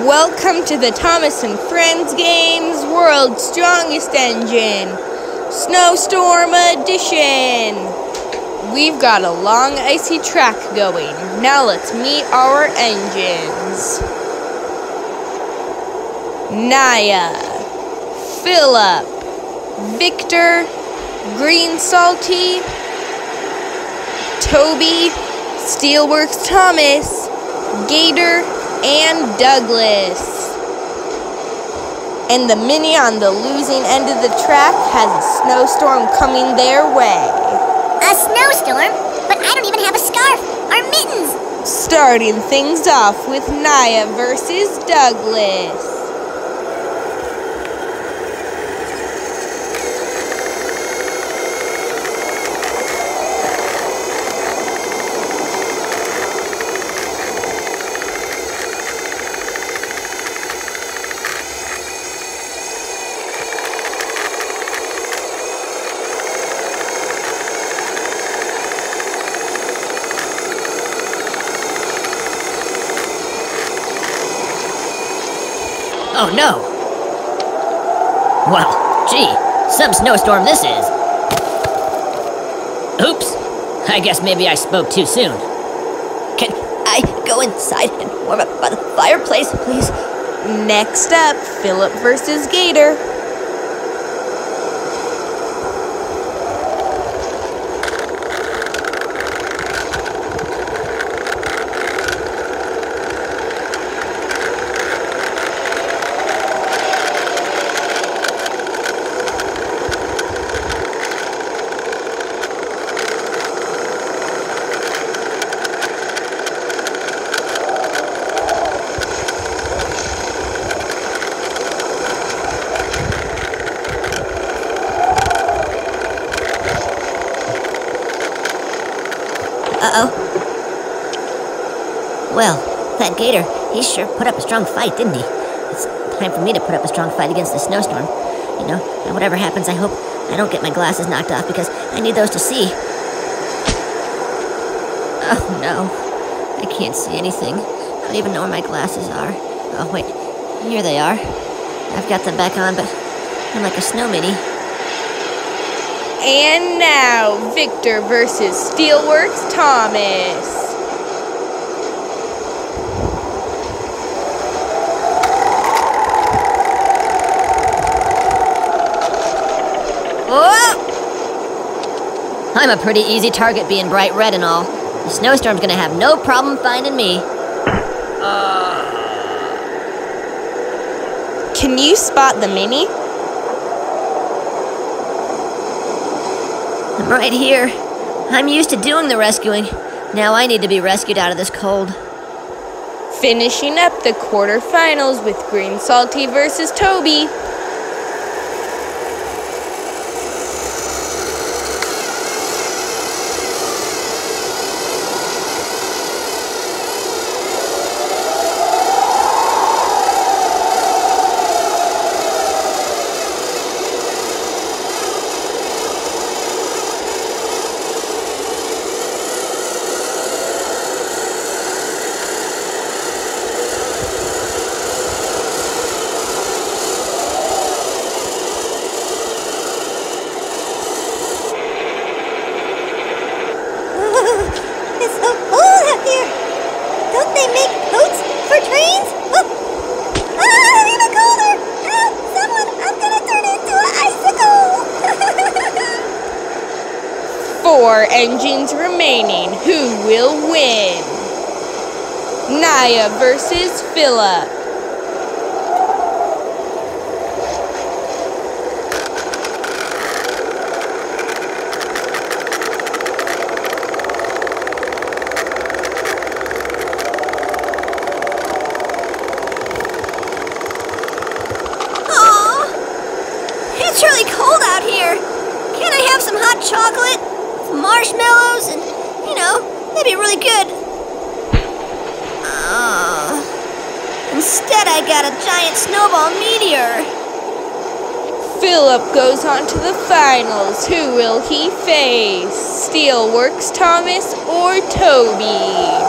Welcome to the Thomas and Friends Games World's Strongest Engine, Snowstorm Edition. We've got a long icy track going. Now let's meet our engines. Naya, Philip, Victor, Green Salty, Toby, Steelworks Thomas, Gator, and Douglas. And the Mini on the losing end of the track has a snowstorm coming their way. A snowstorm? But I don't even have a scarf or mittens. Starting things off with Naya versus Douglas. Oh no! Well, gee, some snowstorm this is. Oops! I guess maybe I spoke too soon. Can I go inside and warm up by the fireplace, please? Next up, Philip versus Gator. Uh-oh. Well, that Gator, he sure put up a strong fight, didn't he? It's time for me to put up a strong fight against the snowstorm. You know, and whatever happens, I hope I don't get my glasses knocked off because I need those to see. Oh, no. I can't see anything. I don't even know where my glasses are. Oh, wait. Here they are. I've got them back on, but I'm like a snow mini. And now, Victor versus Steelworks Thomas. Whoa! I'm a pretty easy target being bright red and all. The snowstorm's gonna have no problem finding me. Can you spot the Mini? I'm right here. I'm used to doing the rescuing. Now I need to be rescued out of this cold. Finishing up the quarterfinals with Green Salty versus Toby. Four engines remaining. Who will win? Naya versus Philip. Aw, it's really cold out here. Can I have some hot chocolate? Marshmallows and, you know, that'd be really good. Instead I got a giant snowball meteor. Philip goes on to the finals. Who will he face? Steelworks Thomas or Toby?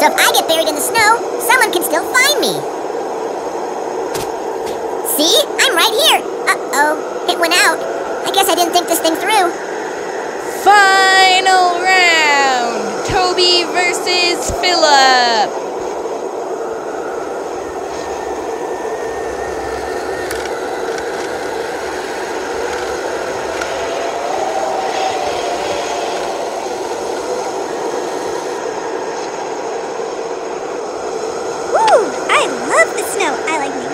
So if I get buried in the snow, someone can still find me. See? I'm right here. Uh-oh. It went out. I guess I didn't think this thing through. Final round! Toby versus Philip. Woo! I love the snow. I like me.